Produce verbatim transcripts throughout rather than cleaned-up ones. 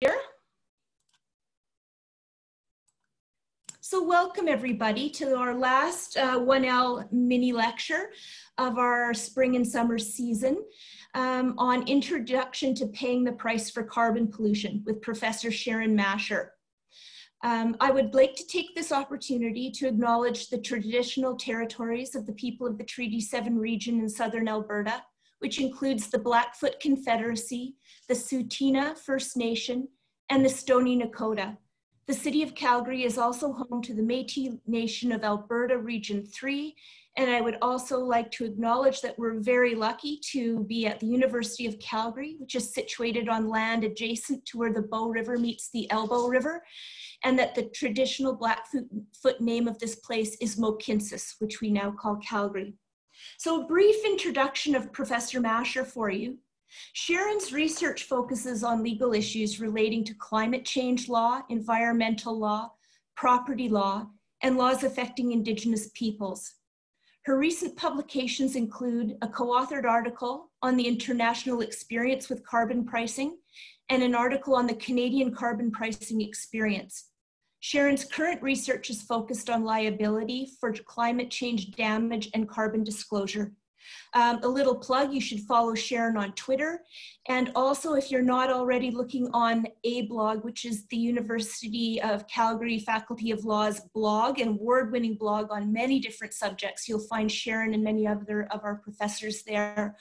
Here. So welcome everybody to our last uh, one L mini lecture of our spring and summer season um, on Introduction to Paying the Price for Carbon Pollution with Professor Sharon Masher. Um, I would like to take this opportunity to acknowledge the traditional territories of the people of the Treaty seven region in southern Alberta, which includes the Blackfoot Confederacy, the Soutina First Nation, and the Stony Nakoda. The City of Calgary is also home to the Métis Nation of Alberta Region three, and I would also like to acknowledge that we're very lucky to be at the University of Calgary, which is situated on land adjacent to where the Bow River meets the Elbow River, and that the traditional Blackfoot name of this place is Mokinsis, which we now call Calgary. So a brief introduction of Professor Masher for you. Sharon's research focuses on legal issues relating to climate change law, environmental law, property law, and laws affecting Indigenous peoples. Her recent publications include a co-authored article on the international experience with carbon pricing and an article on the Canadian carbon pricing experience. Sharon's current research is focused on liability for climate change damage and carbon disclosure. Um, a little plug, you should follow Sharon on Twitter. And also, if you're not already looking on A blog, which is the University of Calgary Faculty of Law's blog, an award-winning blog on many different subjects, you'll find Sharon and many other of our professors there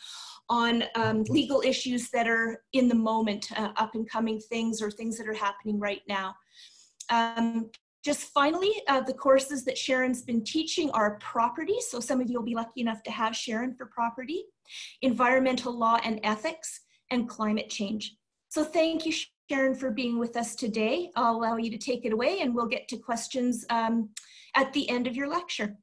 on um, legal issues that are in the moment, uh, up and coming things or things that are happening right now. Um, just finally, uh, the courses that Sharon's been teaching are property, so some of you will be lucky enough to have Sharon for property, environmental law and ethics, and climate change. So thank you, Sharon, for being with us today. I'll allow you to take it away and we'll get to questions um, at the end of your lecture.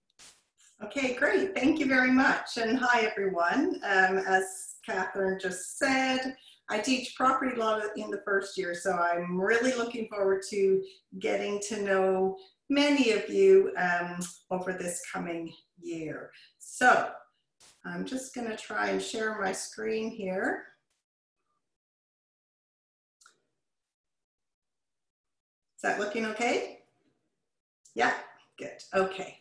Okay, great. Thank you very much. And hi, everyone. Um, as Catherine just said, I teach property law in the first year, so I'm really looking forward to getting to know many of you um, over this coming year. So I'm just going to try and share my screen here. Is that looking okay? Yeah, good. Okay.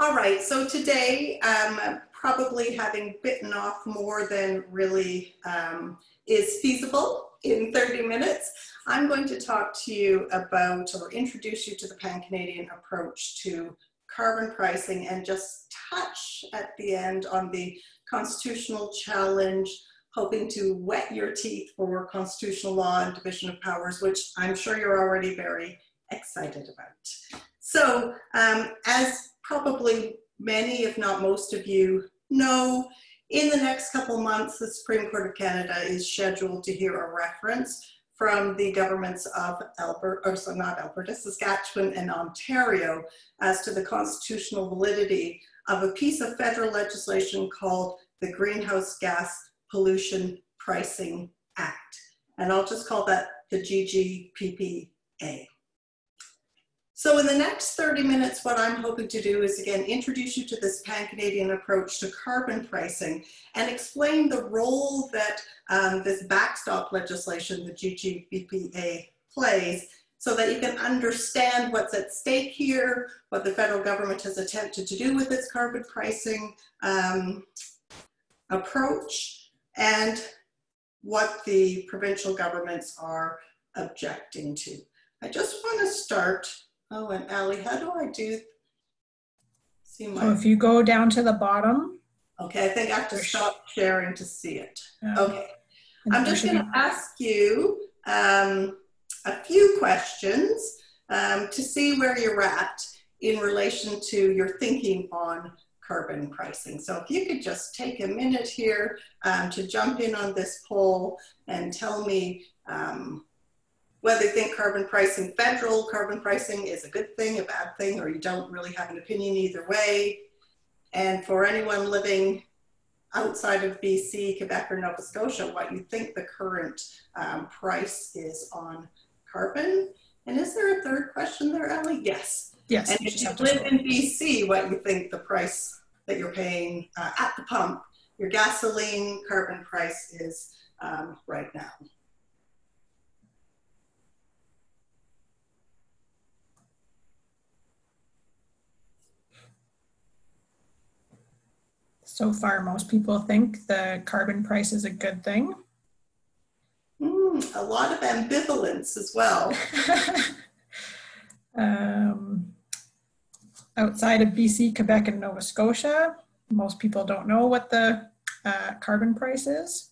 All right, so today um, probably having bitten off more than really um, is feasible in thirty minutes, I'm going to talk to you about or introduce you to the Pan-Canadian approach to carbon pricing and just touch at the end on the constitutional challenge, hoping to whet your teeth for constitutional law and division of powers, which I'm sure you're already very excited about. So um, as probably many, if not most of you know, in the next couple months, the Supreme Court of Canada is scheduled to hear a reference from the governments of Alberta, or so not Alberta, Saskatchewan and Ontario as to the constitutional validity of a piece of federal legislation called the Greenhouse Gas Pollution Pricing Act. And I'll just call that the G G P P A. So in the next thirty minutes, what I'm hoping to do is, again, introduce you to this Pan-Canadian approach to carbon pricing and explain the role that um, this backstop legislation, the G G P P A, plays so that you can understand what's at stake here, what the federal government has attempted to do with its carbon pricing um, approach, and what the provincial governments are objecting to. I just want to start. Oh, and Ali, how do I do? See my. So if you go down to the bottom. Okay, I think I have to stop sharing to see it. Um, okay, I'm just going to ask you um, a few questions um, to see where you're at in relation to your thinking on carbon pricing. So if you could just take a minute here um, to jump in on this poll and tell me um, whether you think carbon pricing, federal carbon pricing, is a good thing, a bad thing, or you don't really have an opinion either way. And for anyone living outside of B C, Quebec, or Nova Scotia, what you think the current um, price is on carbon. And is there a third question there, Ellie? Yes. Yes. And if you live in B C, what you think the price that you're paying uh, at the pump, your gasoline carbon price is um, right now. So far, most people think the carbon price is a good thing. Mm, a lot of ambivalence as well. um, outside of B C, Quebec, and Nova Scotia, most people don't know what the uh, carbon price is.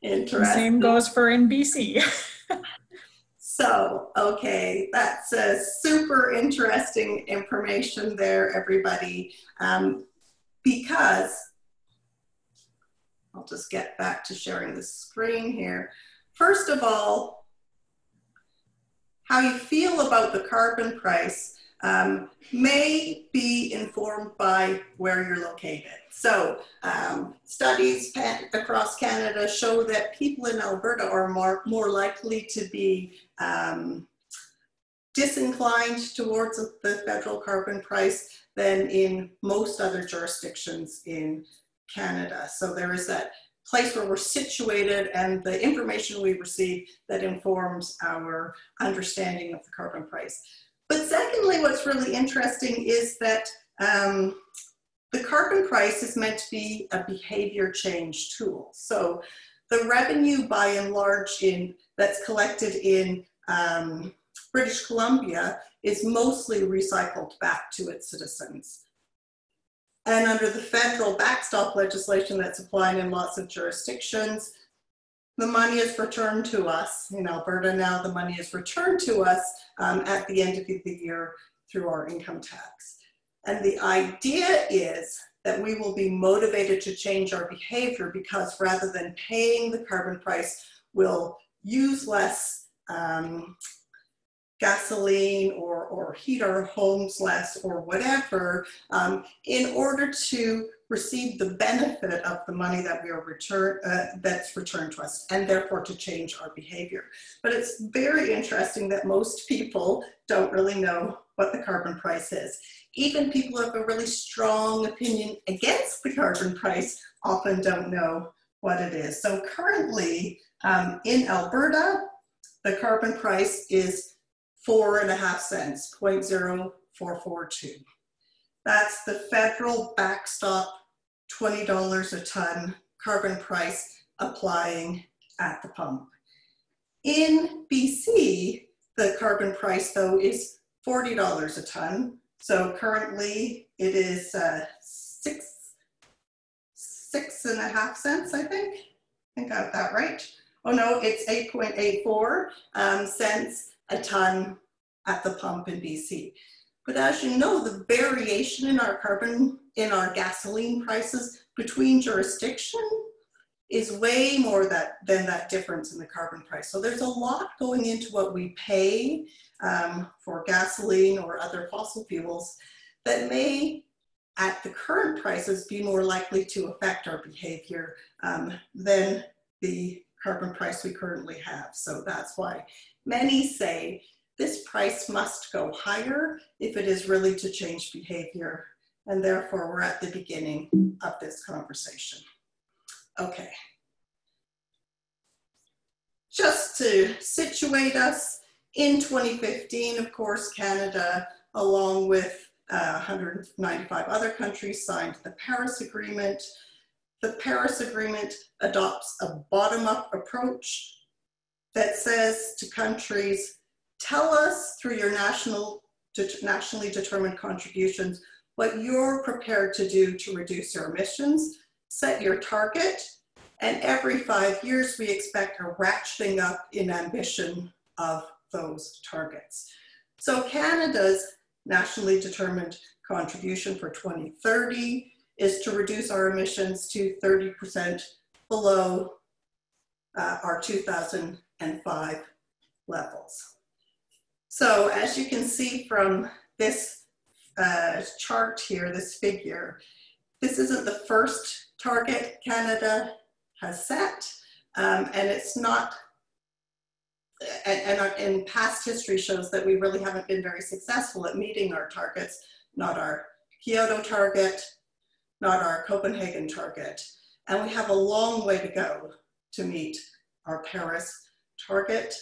Interesting. The same goes for in B C. So, okay, that's a super interesting information there, everybody. Um, because, I'll just get back to sharing the screen here. First of all, how you feel about the carbon price um, may be informed by where you're located. So um, studies across Canada show that people in Alberta are more, more likely to be um, disinclined towards the federal carbon price than in most other jurisdictions in Canada. So there is that place where we're situated and the information we receive that informs our understanding of the carbon price. But secondly, what's really interesting is that um, the carbon price is meant to be a behavior change tool. So the revenue by and large in, that's collected in um, British Columbia is mostly recycled back to its citizens. And under the federal backstop legislation that's applied in lots of jurisdictions, the money is returned to us. In Alberta now, the money is returned to us um, at the end of the year through our income tax. And the idea is that we will be motivated to change our behavior because rather than paying the carbon price, we'll use less um, gasoline or, or heat our homes less or whatever um, in order to receive the benefit of the money that we are return, uh, that's returned to us and therefore to change our behavior. But it's very interesting that most people don't really know what the carbon price is. Even people who have a really strong opinion against the carbon price often don't know what it is. So currently um, in Alberta, the carbon price is four and a half cents, zero point zero four four two. That's the federal backstop twenty dollars a ton carbon price applying at the pump. In B C, the carbon price though is forty dollars a ton. So currently it is uh, six, six and a half cents, I think. I think I got that right. Oh no, it's eight point eight four um, cents a ton at the pump in B C. But as you know, the variation in our carbon, in our gasoline prices between jurisdiction is way more that, than that difference in the carbon price. So there's a lot going into what we pay um, for gasoline or other fossil fuels that may, at the current prices, be more likely to affect our behavior um, than the carbon price we currently have. So that's why many say this price must go higher if it is really to change behavior, and therefore we're at the beginning of this conversation. Okay. Just to situate us, in twenty fifteen, of course, Canada, along with uh, one hundred ninety-five other countries, signed the Paris Agreement. The Paris Agreement adopts a bottom-up approach that says to countries, tell us through your national, de nationally determined contributions what you're prepared to do to reduce your emissions, set your target, and every five years we expect a ratcheting up in ambition of those targets. So Canada's nationally determined contribution for twenty thirty is to reduce our emissions to thirty percent below uh, our two thousand and five levels. So as you can see from this uh, chart here, this figure, this isn't the first target Canada has set, um, and it's not, and, and, and past history shows that we really haven't been very successful at meeting our targets, not our Kyoto target, not our Copenhagen target, and we have a long way to go to meet our Paris target,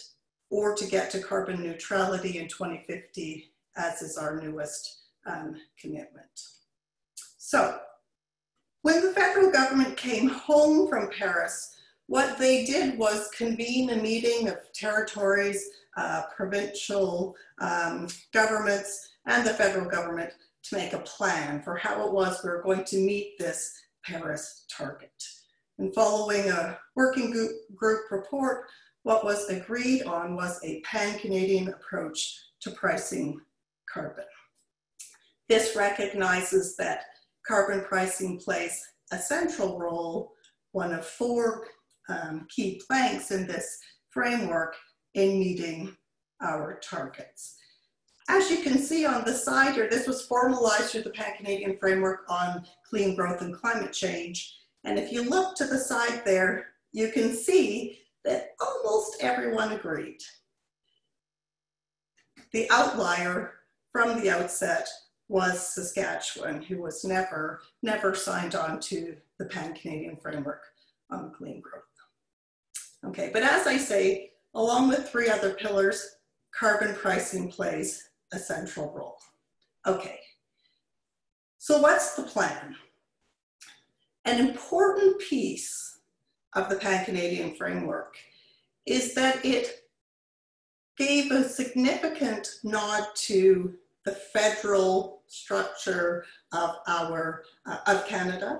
or to get to carbon neutrality in twenty fifty, as is our newest um, commitment. So When the federal government came home from Paris, what they did was convene a meeting of territories, uh, provincial um, governments, and the federal government to make a plan for how it was we were going to meet this Paris target. And following a working group, group report, what was agreed on was a pan-Canadian approach to pricing carbon. This recognizes that carbon pricing plays a central role, one of four um, key planks in this framework in meeting our targets. As you can see on the side here, this was formalized through the Pan-Canadian Framework on Clean Growth and Climate Change. And if you look to the side there, you can see that almost everyone agreed. The outlier from the outset was Saskatchewan, who was never, never signed on to the Pan-Canadian Framework on Clean Growth. Okay, but as I say, along with three other pillars, carbon pricing plays a central role. Okay, so what's the plan? An important piece of the Pan-Canadian Framework is that it gave a significant nod to the federal structure of our, uh, of Canada,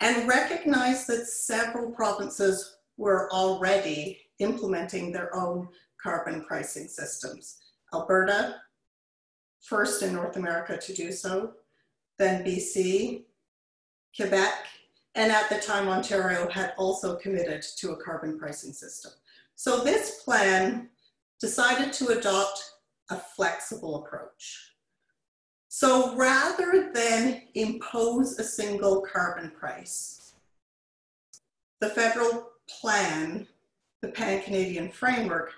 and recognized that several provinces were already implementing their own carbon pricing systems. Alberta, first in North America to do so, then B C, Quebec, and at the time Ontario had also committed to a carbon pricing system. So this plan decided to adopt a flexible approach. So rather than impose a single carbon price, the federal plan, the Pan-Canadian Framework,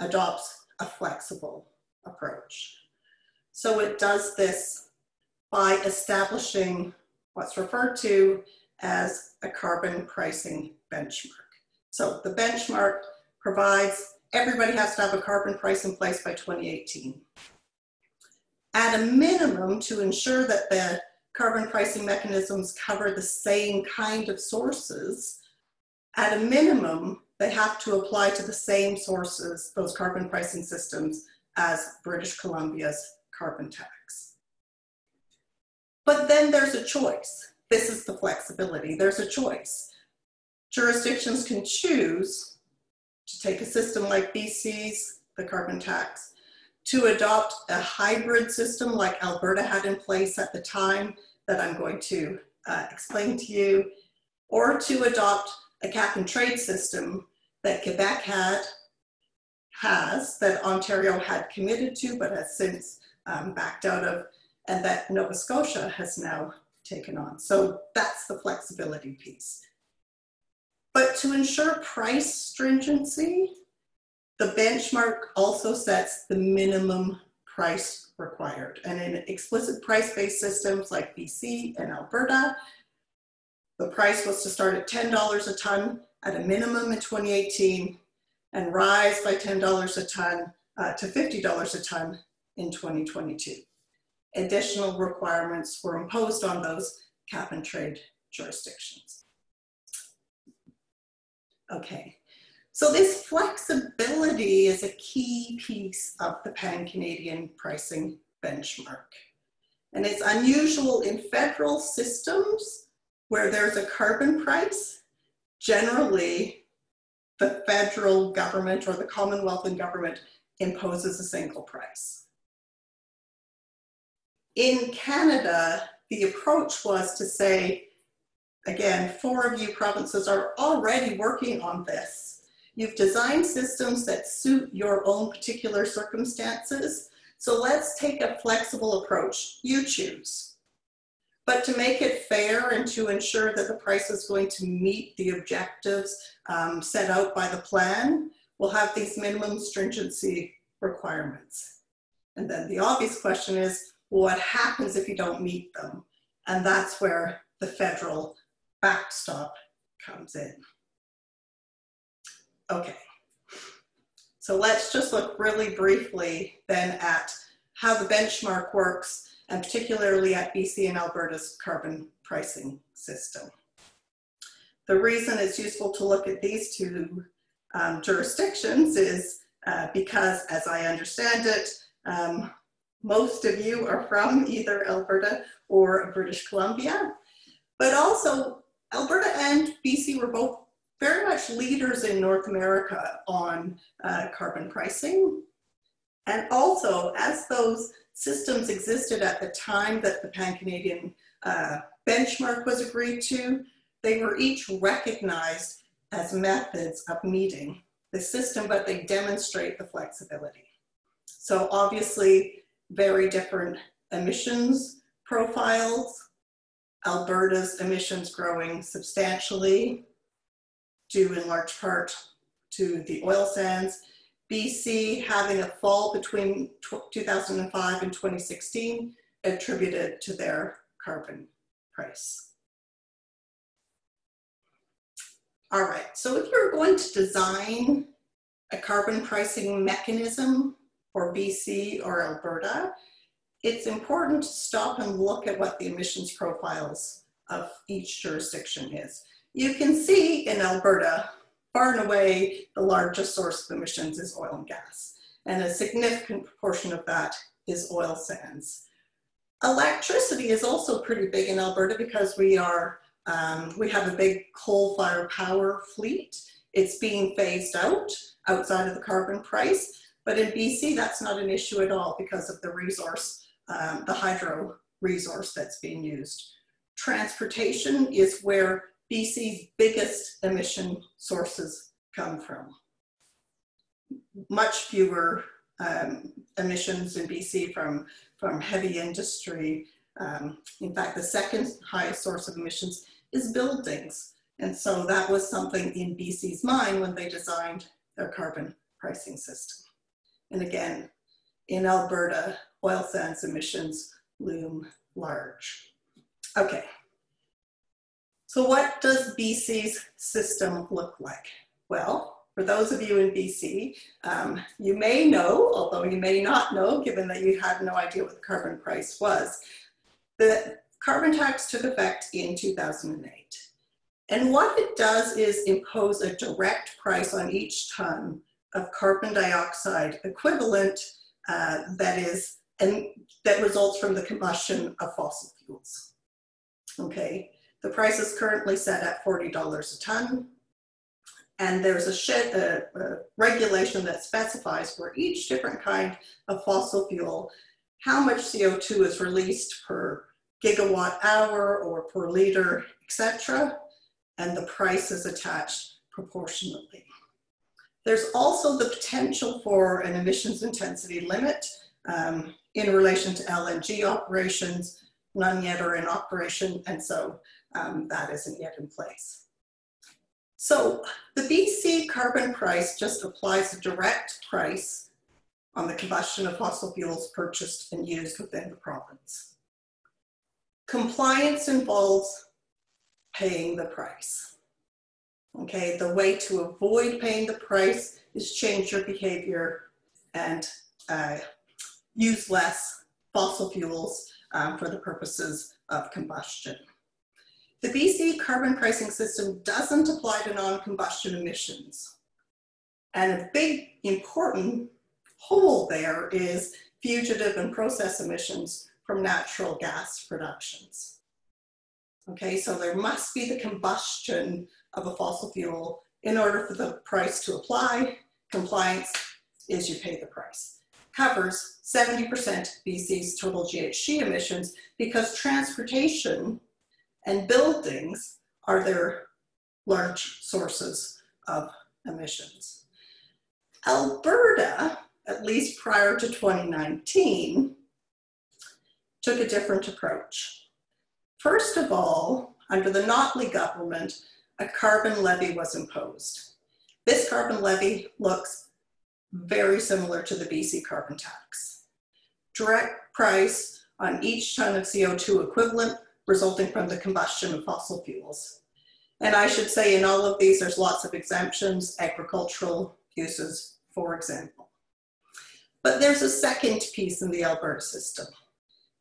adopts a flexible approach. So it does this by establishing what's referred to as a carbon pricing benchmark. So the benchmark provides everybody has to have a carbon price in place by twenty eighteen. At a minimum, to ensure that the carbon pricing mechanisms cover the same kind of sources, at a minimum, they have to apply to the same sources, those carbon pricing systems, as British Columbia's carbon tax. But then there's a choice. This is the flexibility. There's a choice. Jurisdictions can choose to take a system like B C's, the carbon tax, to adopt a hybrid system like Alberta had in place at the time that I'm going to uh, explain to you, or to adopt a cap and trade system that Quebec had, has, that Ontario had committed to, but has since um, backed out of, and that Nova Scotia has now taken on. So that's the flexibility piece. But to ensure price stringency, the benchmark also sets the minimum price required. And in explicit price-based systems like B C and Alberta, the price was to start at ten dollars a ton at a minimum in twenty eighteen and rise by ten dollars a ton uh, to fifty dollars a ton in twenty twenty-two. Additional requirements were imposed on those cap and trade jurisdictions. Okay, so this flexibility is a key piece of the Pan-Canadian pricing benchmark. And it's unusual in federal systems where there's a carbon price, generally the federal government or the Commonwealth and government imposes a single price. In Canada, the approach was to say, again, four of you provinces are already working on this. You've designed systems that suit your own particular circumstances. So let's take a flexible approach. You choose. But to make it fair and to ensure that the price is going to meet the objectives um, set out by the plan, we'll have these minimum stringency requirements. And then the obvious question is, well, what happens if you don't meet them? And that's where the federal backstop comes in. Okay, so let's just look really briefly then at how the benchmark works, and particularly at B C and Alberta's carbon pricing system. The reason it's useful to look at these two um, jurisdictions is uh, because, as I understand it, um, most of you are from either Alberta or British Columbia, but also Alberta and B C were both very much leaders in North America on uh, carbon pricing. And also, as those systems existed at the time that the Pan-Canadian uh, benchmark was agreed to, they were each recognized as methods of meeting the system, but they demonstrate the flexibility. So obviously, very different emissions profiles, Alberta's emissions growing substantially, due in large part to the oil sands. B C having a fall between two thousand five and twenty sixteen attributed to their carbon price. All right, so if you're going to design a carbon pricing mechanism for B C or Alberta, it's important to stop and look at what the emissions profiles of each jurisdiction is. You can see in Alberta, far and away, the largest source of emissions is oil and gas, and a significant proportion of that is oil sands. Electricity is also pretty big in Alberta because we are um, we have a big coal-fired power fleet. It's being phased out outside of the carbon price, but in B C that's not an issue at all because of the resource, um, the hydro resource that's being used. Transportation is where B C's biggest emission sources come from. Much fewer um, emissions in B C from, from heavy industry. Um, in fact, the second highest source of emissions is buildings. And so that was something in B C's mind when they designed their carbon pricing system. And again, in Alberta, oil sands emissions loom large. Okay. So what does B C's system look like? Well, for those of you in B C, um, you may know, although you may not know, given that you had no idea what the carbon price was, the carbon tax took effect in two thousand eight. And what it does is impose a direct price on each ton of carbon dioxide equivalent uh, that is, and that results from the combustion of fossil fuels, okay? The price is currently set at forty dollars a ton, and there's a, shed, a, a regulation that specifies for each different kind of fossil fuel how much C O two is released per gigawatt hour or per liter, et cetera, and the price is attached proportionately. There's also the potential for an emissions intensity limit um, in relation to L N G operations. None yet are in operation, and so Um, that isn't yet in place. So the B C carbon price just applies a direct price on the combustion of fossil fuels purchased and used within the province. Compliance involves paying the price. Okay, the way to avoid paying the price is change your behavior and uh, use less fossil fuels um, for the purposes of combustion. The B C carbon pricing system doesn't apply to non-combustion emissions. And a big important hole there is fugitive and process emissions from natural gas productions. Okay, so there must be the combustion of a fossil fuel in order for the price to apply. Compliance is you pay the price. Covers seventy percent of B C's total G H G emissions because transportation and buildings are their large sources of emissions. Alberta, at least prior to twenty nineteen, took a different approach. First of all, under the Notley government, a carbon levy was imposed. This carbon levy looks very similar to the B C carbon tax. Direct price on each ton of C O two equivalent resulting from the combustion of fossil fuels. And I should say in all of these, there's lots of exemptions, agricultural uses, for example. But there's a second piece in the Alberta system.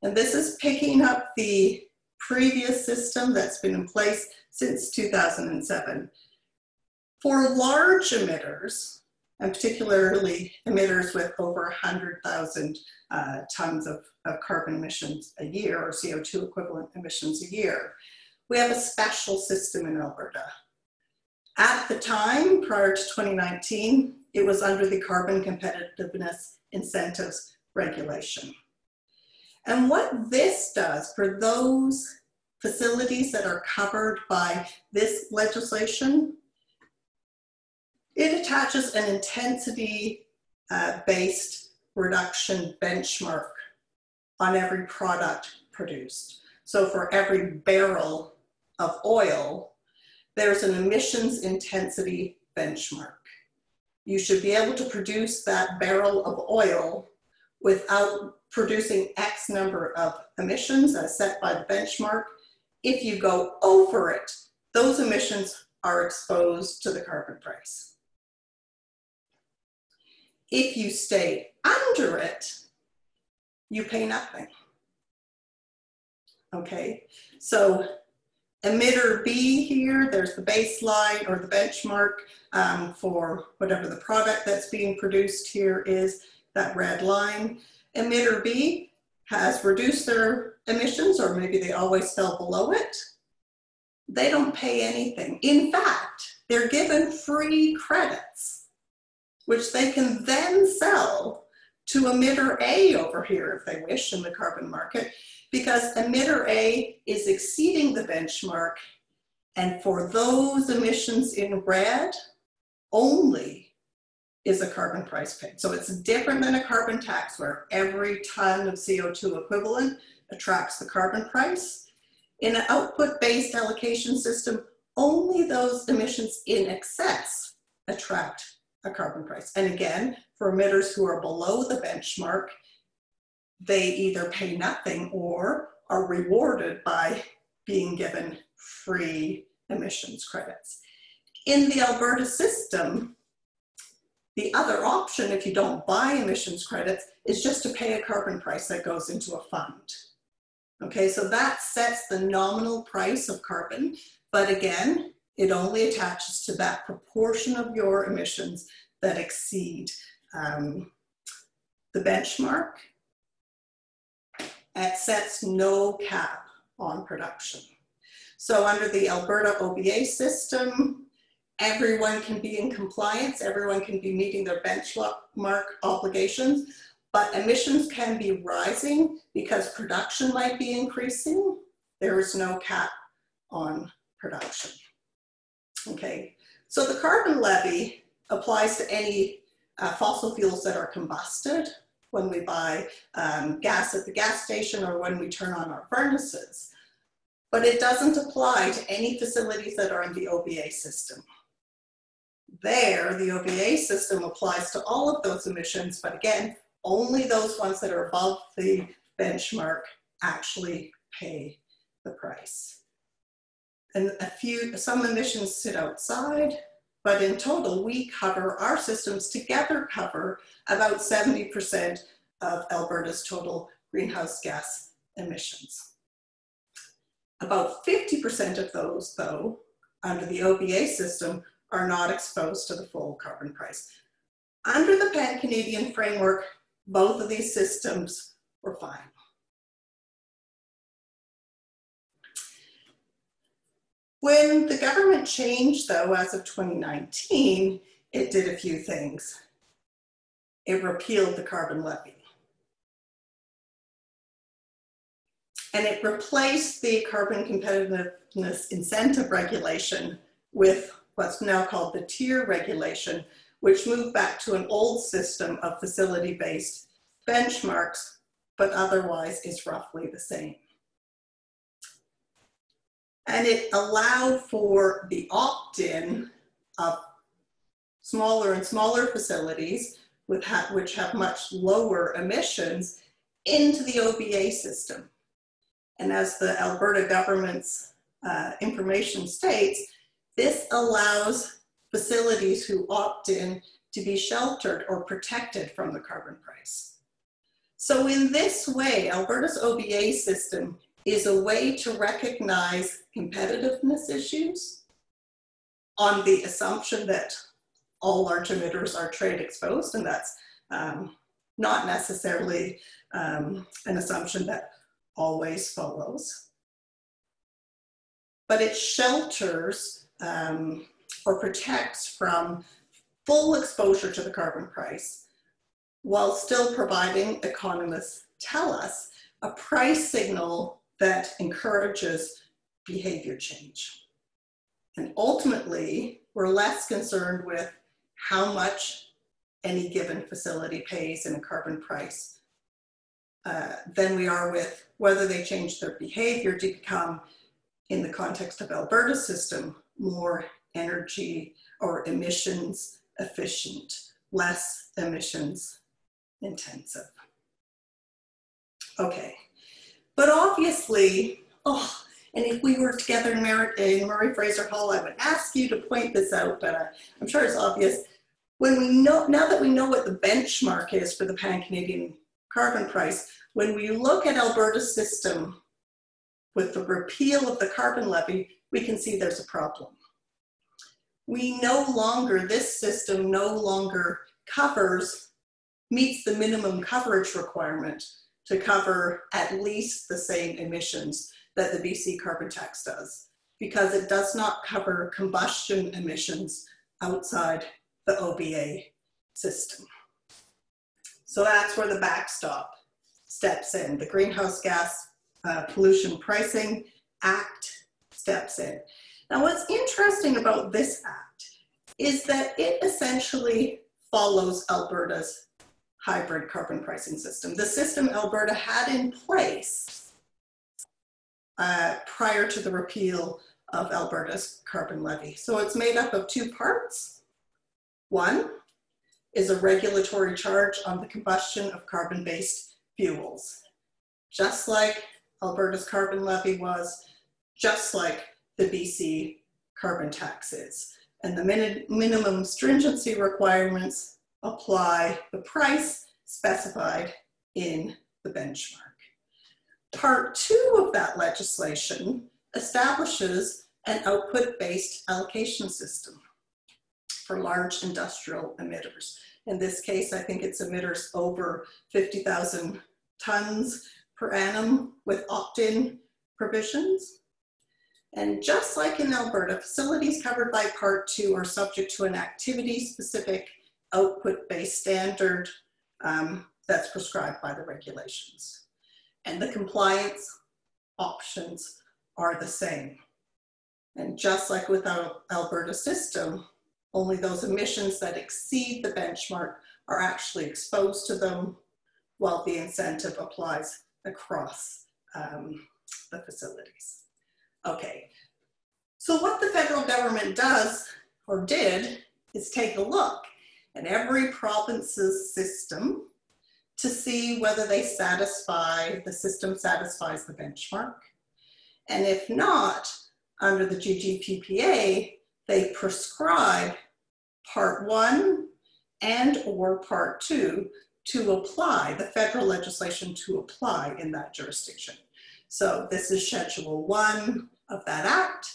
And this is picking up the previous system that's been in place since two thousand seven. For large emitters, and particularly emitters with over one hundred thousand uh, tons of, of carbon emissions a year, or C O two equivalent emissions a year, we have a special system in Alberta. At the time, prior to twenty nineteen, it was under the Carbon Competitiveness Incentives Regulation. And what this does for those facilities that are covered by this legislation, it attaches an intensity-based reduction benchmark on every product produced. So for every barrel of oil, there's an emissions intensity benchmark. You should be able to produce that barrel of oil without producing X number of emissions as set by the benchmark. If you go over it, those emissions are exposed to the carbon price. If you stay under it, you pay nothing. Okay, so emitter B here, there's the baseline or the benchmark um, for whatever the product that's being produced here is, that red line. Emitter B has reduced their emissions, or maybe they always fell below it. They don't pay anything. In fact, they're given free credits, which they can then sell to emitter A over here if they wish in the carbon market, because emitter A is exceeding the benchmark, and for those emissions in red only is a carbon price paid. So it's different than a carbon tax where every ton of C O two equivalent attracts the carbon price. In an output-based allocation system, only those emissions in excess attract a carbon price. And again, for emitters who are below the benchmark, they either pay nothing or are rewarded by being given free emissions credits. In the Alberta system, the other option, if you don't buy emissions credits, is just to pay a carbon price that goes into a fund. Okay, so that sets the nominal price of carbon, but again, it only attaches to that proportion of your emissions that exceed um, the benchmark. It sets no cap on production. So under the Alberta O B A system, everyone can be in compliance, everyone can be meeting their benchmark obligations, but emissions can be rising because production might be increasing. There is no cap on production. Okay, so the carbon levy applies to any uh, fossil fuels that are combusted, when we buy um, gas at the gas station or when we turn on our furnaces. But it doesn't apply to any facilities that are in the O B A system. There, the O B A system applies to all of those emissions, but again, only those ones that are above the benchmark actually pay the price. And a few, some emissions sit outside, but in total, we cover, our systems together cover about seventy percent of Alberta's total greenhouse gas emissions. About fifty percent of those, though, under the O B A system, are not exposed to the full carbon price. Under the Pan-Canadian framework, both of these systems were fine. When the government changed, though, as of twenty nineteen, it did a few things. It repealed the carbon levy. And it replaced the Carbon Competitiveness Incentive Regulation with what's now called the T I R regulation, which moved back to an old system of facility-based benchmarks, but otherwise is roughly the same. And it allowed for the opt-in of smaller and smaller facilities, which have much lower emissions, into the O B A system. And as the Alberta government's uh, information states, this allows facilities who opt in to be sheltered or protected from the carbon price. So in this way, Alberta's O B A system is a way to recognize competitiveness issues on the assumption that all large emitters are trade exposed, and that's um, not necessarily um, an assumption that always follows. But it shelters um, or protects from full exposure to the carbon price, while still providing, economists tell us, a price signal that encourages behavior change. And ultimately, we're less concerned with how much any given facility pays in a carbon price uh, than we are with whether they change their behavior to become, in the context of Alberta's system, more energy or emissions efficient, less emissions intensive. Okay, but obviously, oh, and if we were together in Murray Fraser Hall, I would ask you to point this out, but I'm sure it's obvious. When we know, now that we know what the benchmark is for the Pan-Canadian carbon price, when we look at Alberta's system with the repeal of the carbon levy, we can see there's a problem. We no longer, this system no longer covers, meets the minimum coverage requirement to cover at least the same emissions that the B C carbon tax does, because it does not cover combustion emissions outside the O B A system. So that's where the backstop steps in. The Greenhouse Gas uh, Pollution Pricing Act steps in. Now, what's interesting about this act is that it essentially follows Alberta's hybrid carbon pricing system, the system Alberta had in place Uh, prior to the repeal of Alberta's carbon levy. So it's made up of two parts. One is a regulatory charge on the combustion of carbon-based fuels, just like Alberta's carbon levy was, just like the B C carbon tax is. And the min- minimum stringency requirements apply the price specified in the benchmark. Part two of that legislation establishes an output-based allocation system for large industrial emitters. In this case, I think it's emitters over fifty thousand tons per annum with opt-in provisions. And just like in Alberta, facilities covered by part two are subject to an activity-specific output-based standard um, that's prescribed by the regulations. And the compliance options are the same. And just like with our Alberta system, only those emissions that exceed the benchmark are actually exposed to them, while the incentive applies across um, the facilities. Okay, so what the federal government does, or did, is take a look at every province's system to see whether they satisfy, the system satisfies the benchmark. And if not, under the G G P P A, they prescribe part one and or part two to apply, the federal legislation to apply in that jurisdiction. So this is schedule one of that act.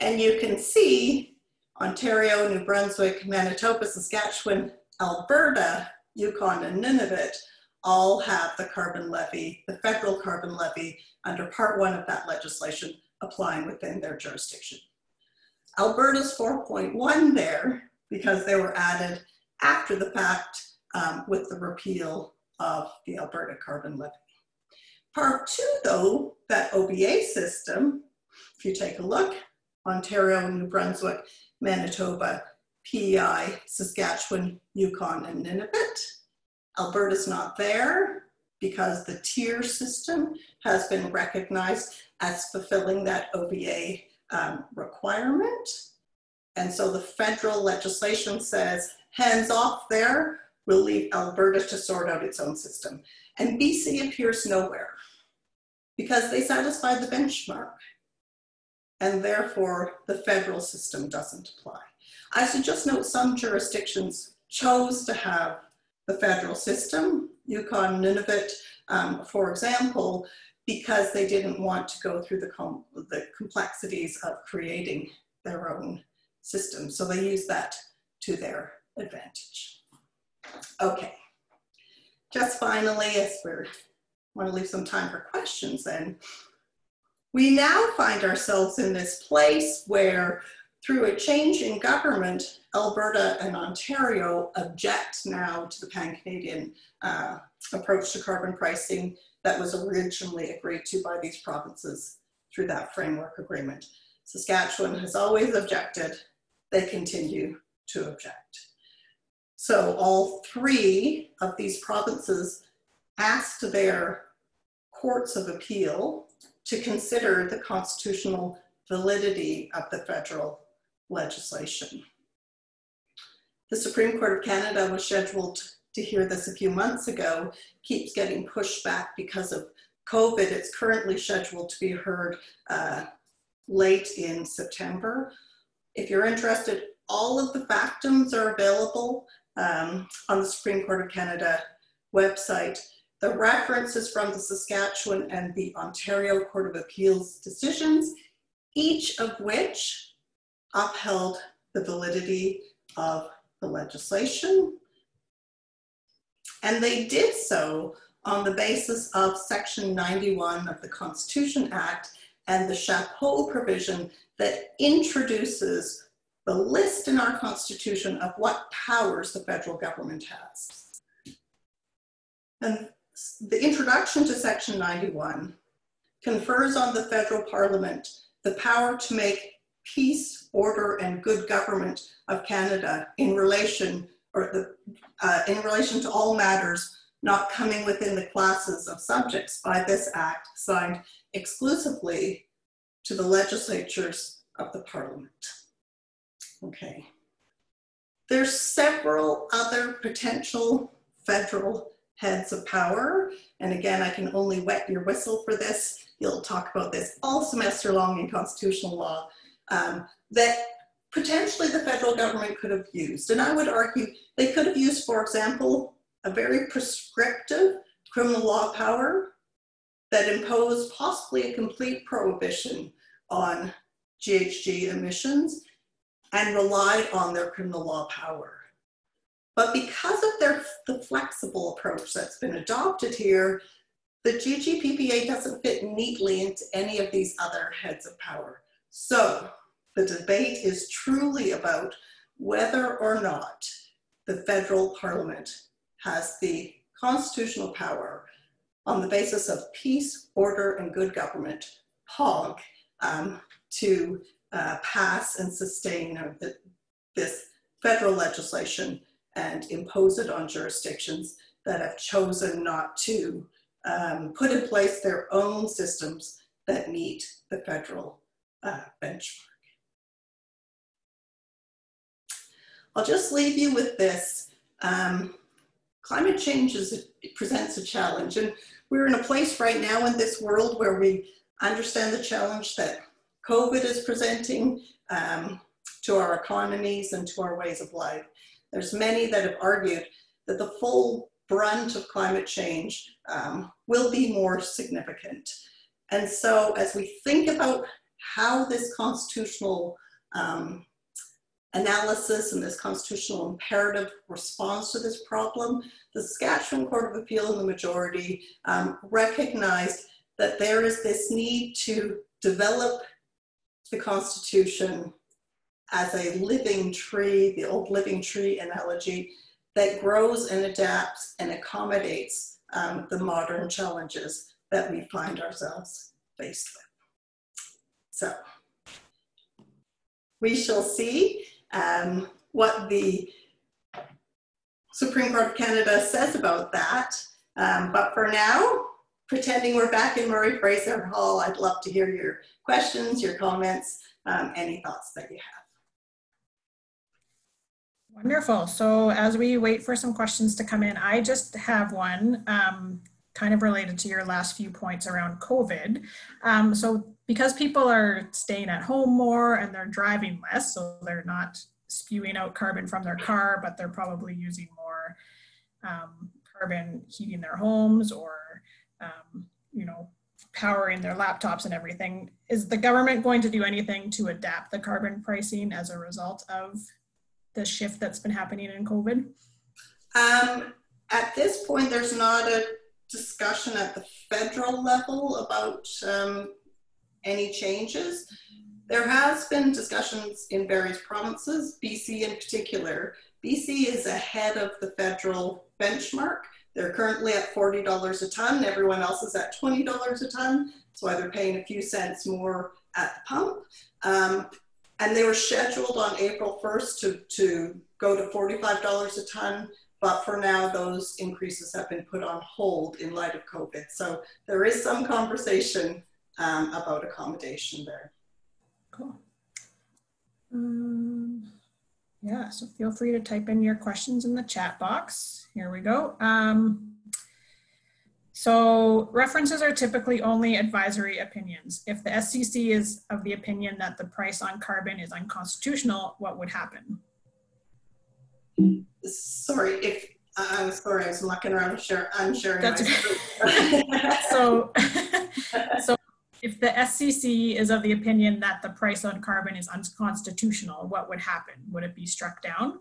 And you can see Ontario, New Brunswick, Manitoba, Saskatchewan, Alberta, Yukon and Nunavut all have the carbon levy, the federal carbon levy under part one of that legislation applying within their jurisdiction. Alberta's four point one there because they were added after the fact um, with the repeal of the Alberta carbon levy. Part two though, that O B A system, if you take a look, Ontario, New Brunswick, Manitoba, P E I, Saskatchewan, Yukon, and Nunavut. Alberta's not there because the TIR system has been recognized as fulfilling that O B A um, requirement. And so the federal legislation says, hands off there, we'll leave Alberta to sort out its own system. And B C appears nowhere because they satisfy the benchmark. And therefore, the federal system doesn't apply. I should just note some jurisdictions chose to have the federal system. Yukon, Nunavut, um, for example, because they didn't want to go through the, com the complexities of creating their own system. So they used that to their advantage. Okay, just finally, as we want to leave some time for questions then, we now find ourselves in this place where through a change in government, Alberta and Ontario object now to the Pan-Canadian uh, approach to carbon pricing that was originally agreed to by these provinces through that framework agreement. Saskatchewan has always objected. They continue to object. So all three of these provinces asked their courts of appeal to consider the constitutional validity of the federal legislation. The Supreme Court of Canada was scheduled to hear this a few months ago, keeps getting pushed back because of COVID. It's currently scheduled to be heard uh, late in September. If you're interested, all of the factums are available um, on the Supreme Court of Canada website. The reference is from the Saskatchewan and the Ontario Court of Appeals decisions, each of which upheld the validity of the legislation. And they did so on the basis of Section ninety-one of the Constitution Act and the Chapeau provision that introduces the list in our Constitution of what powers the federal government has. And the introduction to Section ninety-one confers on the federal parliament the power to make peace, order, and good government of Canada in relation or the, uh, in relation to all matters not coming within the classes of subjects by this act signed exclusively to the legislatures of the parliament. Okay. There's several other potential federal heads of power. And again, I can only wet your whistle for this. You'll talk about this all semester long in constitutional law um, that potentially the federal government could have used. And I would argue they could have used, for example, a very prescriptive criminal law power that imposed possibly a complete prohibition on G H G emissions and relied on their criminal law power. But because of their, the flexible approach that's been adopted here, the G G P P A doesn't fit neatly into any of these other heads of power. So the debate is truly about whether or not the federal parliament has the constitutional power on the basis of peace, order, and good government, P O G, um, to uh, pass and sustain the, this federal legislation and impose it on jurisdictions that have chosen not to Um, put in place their own systems that meet the federal uh, benchmark. I'll just leave you with this. Um, climate change is, it presents a challenge, and we're in a place right now in this world where we understand the challenge that COVID is presenting um, to our economies and to our ways of life. There's many that have argued that the full brunt of climate change um, will be more significant. And so as we think about how this constitutional um, analysis and this constitutional imperative responds to this problem, the Saskatchewan Court of Appeal and the majority um, recognized that there is this need to develop the Constitution as a living tree, the old living tree analogy, that grows and adapts and accommodates um, the modern challenges that we find ourselves faced with. So we shall see um, what the Supreme Court of Canada says about that. Um, but for now, pretending we're back in Murray Fraser Hall, I'd love to hear your questions, your comments, um, any thoughts that you have. Wonderful. So as we wait for some questions to come in, I just have one um, kind of related to your last few points around COVID. Um, so because people are staying at home more and they're driving less, so they're not spewing out carbon from their car, but they're probably using more um, carbon heating their homes or, um, you know, power in their laptops and everything. Is the government going to do anything to adapt the carbon pricing as a result of the shift that's been happening in COVID? Um, at this point, there's not a discussion at the federal level about um, any changes. There has been discussions in various provinces, B C in particular. B C is ahead of the federal benchmark. They're currently at forty dollars a ton. Everyone else is at twenty dollars a ton. That's why they're paying a few cents more at the pump. Um, and they were scheduled on April first to, to go to forty-five dollars a ton. But for now, those increases have been put on hold in light of COVID. So there is some conversation um, about accommodation there. Cool. Um... Yeah, so feel free to type in your questions in the chat box. Here we go. Um, so references are typically only advisory opinions. If the S C C is of the opinion that the price on carbon is unconstitutional, what would happen? Sorry, if I'm sorry, I was mucking around. I'm sharing. That's okay. so, so. If the S C C is of the opinion that the price on carbon is unconstitutional, what would happen? Would it be struck down?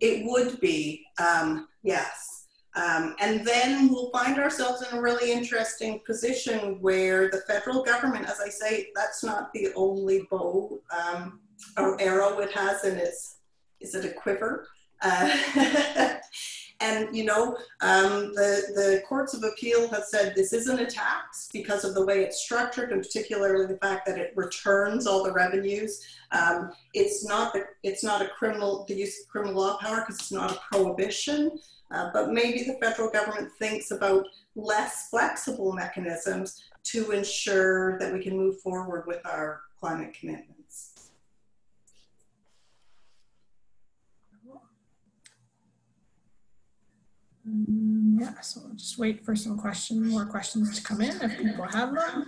It would be, um, yes. Um, and then we'll find ourselves in a really interesting position where the federal government, as I say, that's not the only bow um, or arrow it has in its, is it a quiver? Uh, And, you know, um, the, the courts of appeal have said this isn't a tax because of the way it's structured, and particularly the fact that it returns all the revenues. Um, it's not the, it's not a criminal, the use of criminal law power, because it's not a prohibition. Uh, but maybe the federal government thinks about less flexible mechanisms to ensure that we can move forward with our climate commitments. Yeah, so we'll just wait for some questions, more questions to come in if people have them.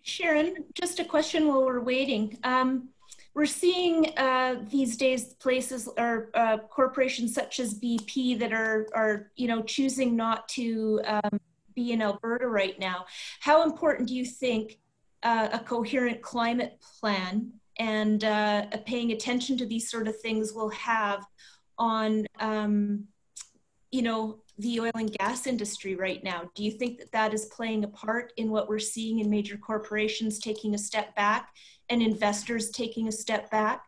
Sharon, just a question while we're waiting. Um, we're seeing uh, these days places or uh, corporations such as B P that are, are you know, choosing not to um, be in Alberta right now. How important do you think uh, a coherent climate plan and uh, paying attention to these sort of things will have on um, you know, the oil and gas industry right now? Do you think that that is playing a part in what we're seeing in major corporations taking a step back and investors taking a step back?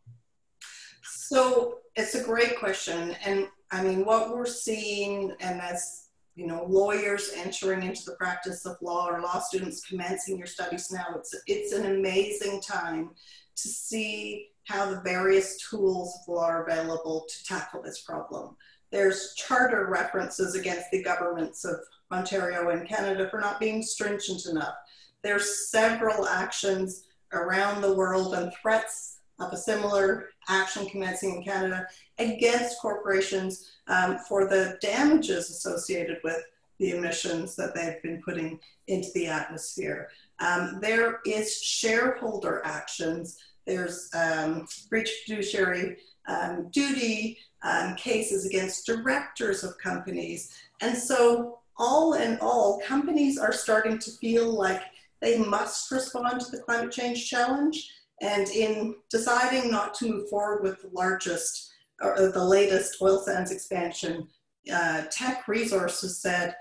So it's a great question. And I mean, what we're seeing, and as, you know, lawyers entering into the practice of law or law students commencing your studies now, it's, it's an amazing time to see how the various tools of law are available to tackle this problem. There's charter references against the governments of Ontario and Canada for not being stringent enough. There's several actions around the world and threats of a similar action commencing in Canada against corporations um, for the damages associated with the emissions that they've been putting into the atmosphere. Um, there is shareholder actions. There's um, breach of fiduciary um, duty, Um, cases against directors of companies. And so all in all, companies are starting to feel like they must respond to the climate change challenge. And in deciding not to move forward with the largest or the latest oil sands expansion, uh, Tech Resources said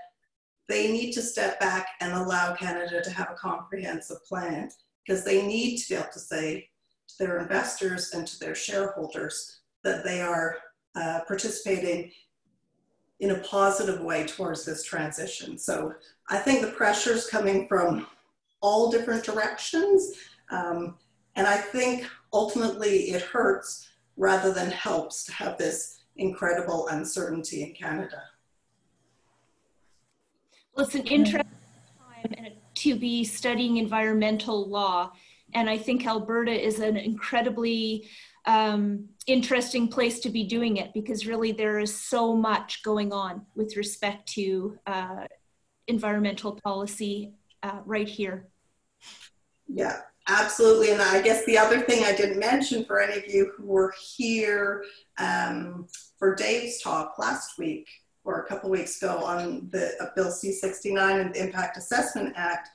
they need to step back and allow Canada to have a comprehensive plan, because they need to be able to say to their investors and to their shareholders that they are Uh, participating in a positive way towards this transition. So I think the pressure's coming from all different directions. Um, and I think ultimately it hurts rather than helps to have this incredible uncertainty in Canada. Well, it's an interesting time to be studying environmental law. And I think Alberta is an incredibly Um, interesting place to be doing it, because really there is so much going on with respect to uh, environmental policy uh, right here. Yeah, absolutely. And I guess the other thing I didn't mention for any of you who were here um, for Dave's talk last week or a couple weeks ago on the uh, Bill C sixty-nine and the Impact Assessment Act,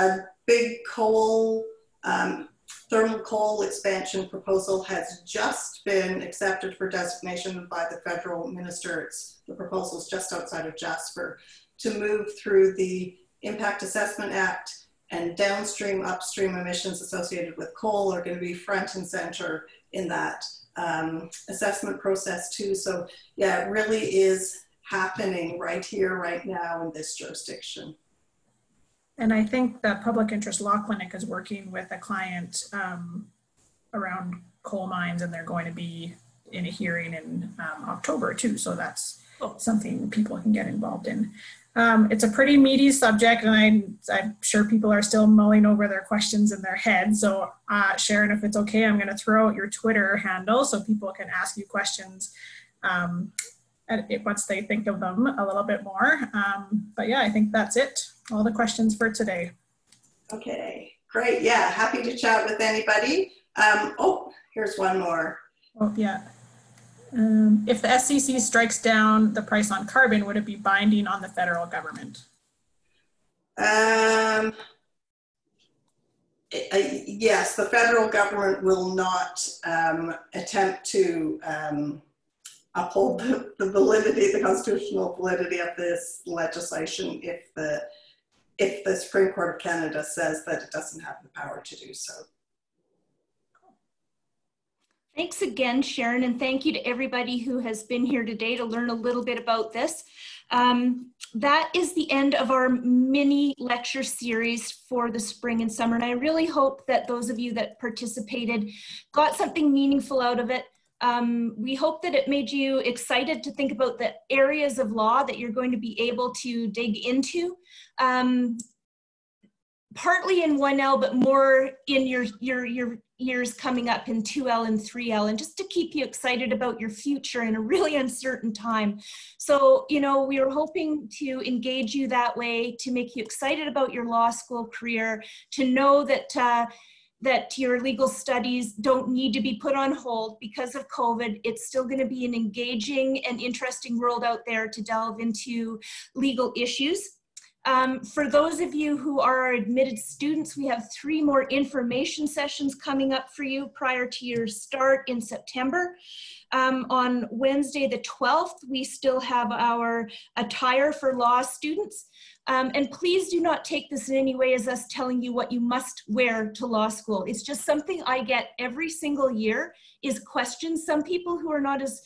A big coal, um, thermal coal expansion proposal has just been accepted for designation by the federal minister. It's, the proposal is just outside of Jasper, to move through the Impact Assessment Act, and downstream, upstream emissions associated with coal are going to be front and center in that um, assessment process too. So yeah, it really is happening right here, right now in this jurisdiction. And I think the Public Interest Law Clinic is working with a client um, around coal mines, and they're going to be in a hearing in um, October too. So that's something people can get involved in. Um, it's a pretty meaty subject, and I'm, I'm sure people are still mulling over their questions in their head. So uh, Sharon, if it's okay, I'm going to throw out your Twitter handle so people can ask you questions um, it, once they think of them a little bit more. Um, but yeah, I think that's it. All the questions for today. Okay, great. Yeah, happy to chat with anybody. Um, oh, here's one more. Oh, yeah. Um, if the S C C strikes down the price on carbon, would it be binding on the federal government? Um, I, yes, the federal government will not um, attempt to um, uphold the, the validity, the constitutional validity of this legislation if the, if the Supreme Court of Canada says that it doesn't have the power to do so. Thanks again, Sharon, and thank you to everybody who has been here today to learn a little bit about this. Um, that is the end of our mini lecture series for the spring and summer, and I really hope that those of you that participated got something meaningful out of it. Um, we hope that it made you excited to think about the areas of law that you're going to be able to dig into. Um, partly in one L, but more in your, your, your years coming up in two L and three L, and just to keep you excited about your future in a really uncertain time. So, you know, we were hoping to engage you that way, to make you excited about your law school career, to know that, uh, that your legal studies don't need to be put on hold because of COVID. It's still going to be an engaging and interesting world out there to delve into legal issues. Um, for those of you who are admitted students, we have three more information sessions coming up for you prior to your start in September. Um, on Wednesday the twelfth, we still have our attire for law students. Um, and please do not take this in any way as us telling you what you must wear to law school. It's just something I get every single year is questions. Some people who are not as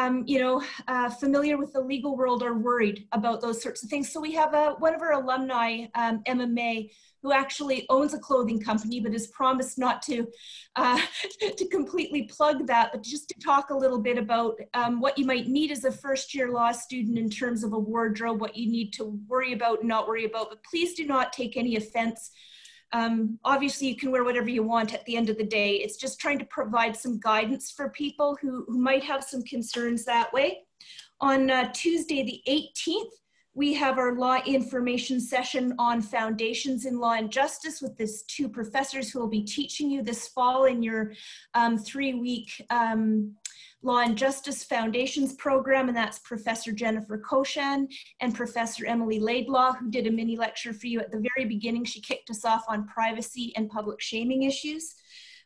Um, you know, uh, familiar with the legal world are worried about those sorts of things. So we have a, one of our alumni, um, Emma May, who actually owns a clothing company, but has promised not to, uh, to completely plug that, but just to talk a little bit about um, what you might need as a first year law student in terms of a wardrobe, what you need to worry about and not worry about. But please do not take any offense. Um, obviously, you can wear whatever you want at the end of the day. It's just trying to provide some guidance for people who, who might have some concerns that way. On uh, Tuesday the eighteenth, we have our law information session on foundations in law and justice with these two professors who will be teaching you this fall in your um, three-week um, Law and Justice Foundations program, and that's Professor Jennifer Koshan and Professor Emily Laidlaw, who did a mini lecture for you at the very beginning. She kicked us off on privacy and public shaming issues.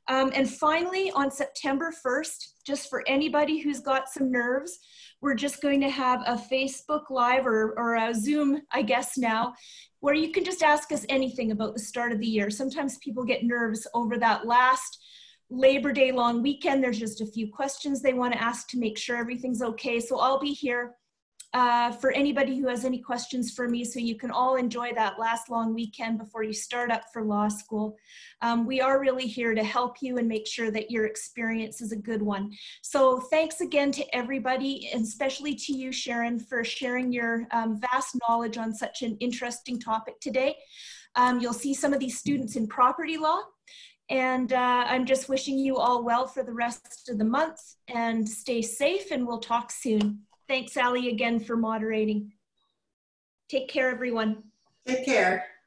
Um, and finally, on September first, just for anybody who's got some nerves, we're just going to have a Facebook Live or, or a Zoom, I guess now, where you can just ask us anything about the start of the year. Sometimes people get nervous over that last Labor Day long weekend. There's just a few questions they want to ask to make sure everything's okay. So I'll be here uh, for anybody who has any questions for me, so you can all enjoy that last long weekend before you start up for law school. Um, we are really here to help you and make sure that your experience is a good one. So thanks again to everybody, and especially to you, Sharon, for sharing your um, vast knowledge on such an interesting topic today. Um, you'll see some of these students in property law. And uh, I'm just wishing you all well for the rest of the month, and stay safe, and we'll talk soon. Thanks, Allie, again for moderating. Take care, everyone. Take care.